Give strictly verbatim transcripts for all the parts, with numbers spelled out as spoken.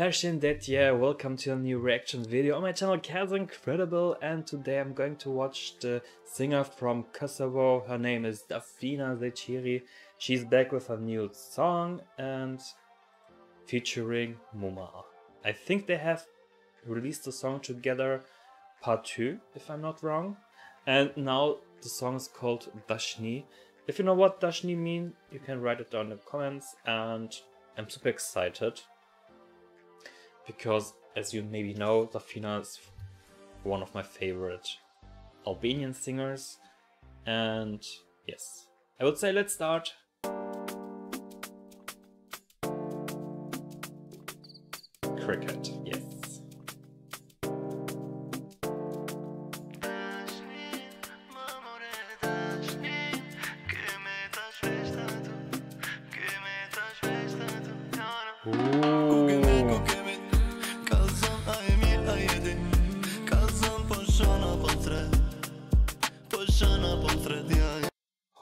Persian that yeah, welcome to a new reaction video on my channel Kaz Incredible, and today I'm going to watch the singer from Kosovo. Her name is Dafina Zeqiri. She's back with a new song and featuring Muma. I think they have released the song together part two, if I'm not wrong. And now the song is called Dashni. If you know what Dashni means, you can write it down in the comments, and I'm super excited because, as you maybe know, Dafina is one of my favorite Albanian singers, and yes, I would say let's start. Cricket, yes.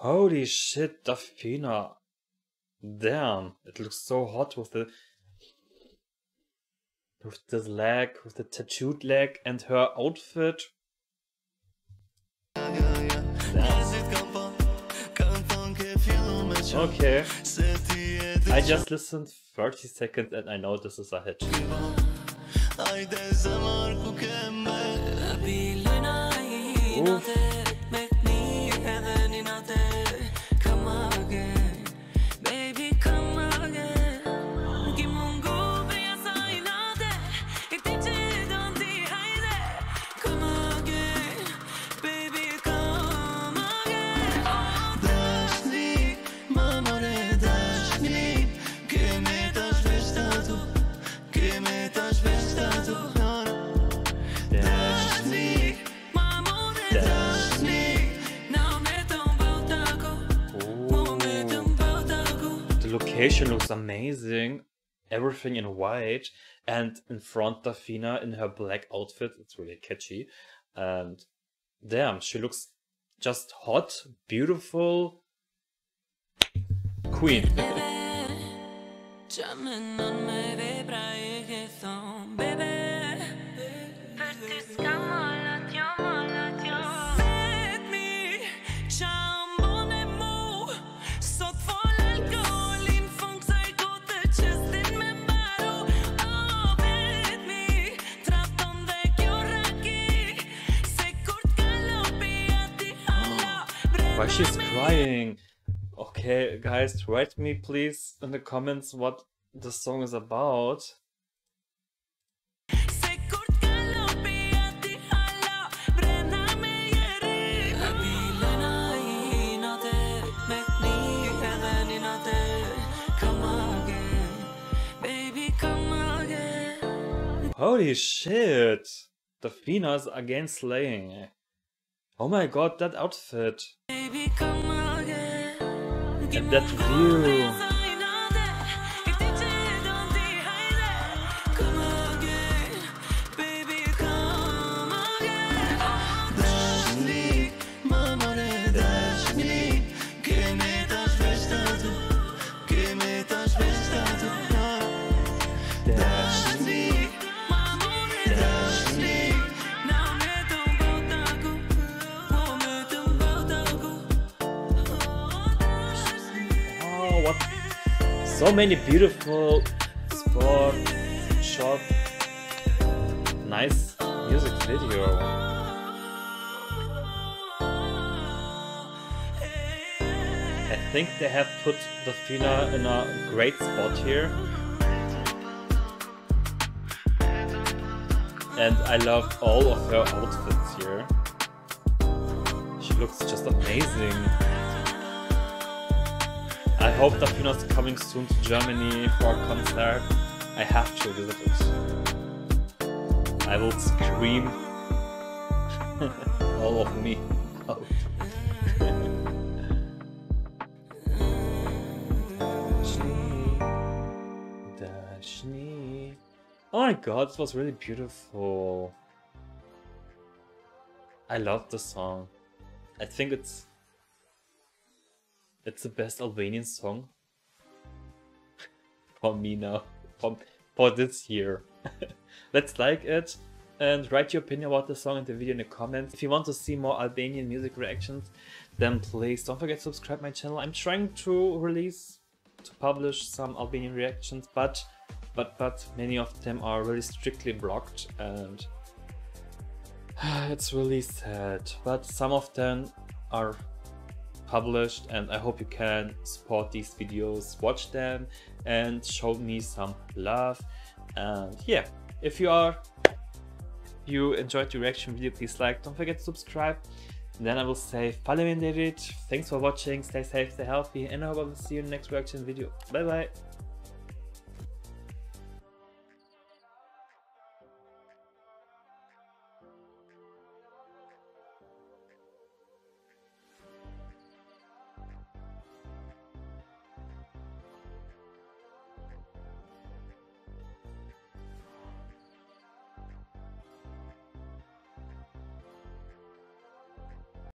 Holy shit, Dafina. Damn, it looks so hot with the with this leg, with the tattooed leg and her outfit. Damn. Okay. I just listened thirty seconds and I know this is a hit. Oof. Location looks amazing, everything in white, and in front Dafina in her black outfit. It's really catchy, and damn, she looks just hot, beautiful, queen. Why she's crying? Okay, guys, write me please in the comments what the song is about. Holy shit! Dafina's again slaying. Oh my god, that outfit. And that view. So many beautiful spots, shot, nice music video. I think they have put Dafina in a great spot here. And I love all of her outfits here. She looks just amazing. I hope Dafina's coming soon to Germany for a concert. I have to visit it. I will scream all of me out. Dashni. Oh my god, this was really beautiful. I love the song. I think it's It's the best Albanian song for me now. For, for this year. Let's like it and write your opinion about the song and the video in the comments. If you want to see more Albanian music reactions, then please don't forget to subscribe my channel. I'm trying to release, to publish some Albanian reactions, but but but many of them are really strictly blocked, and it's really sad. But some of them are published, and I hope you can support these videos, watch them and show me some love. And yeah, if you are you enjoyed the reaction video, please like, don't forget to subscribe. And then I will say faleminderit. Thanks for watching, stay safe, stay healthy, and I hope I will see you in the next reaction video. Bye bye.